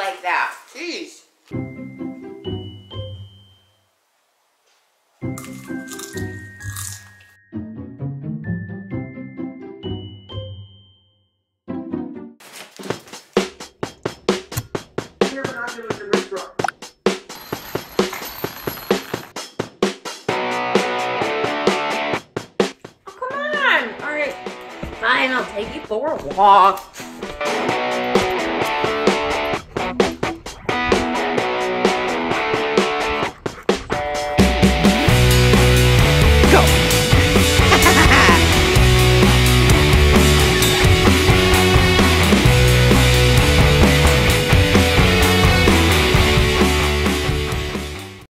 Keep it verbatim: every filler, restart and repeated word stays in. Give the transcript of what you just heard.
like that. Jeez. Fine, I'll take you for a walk.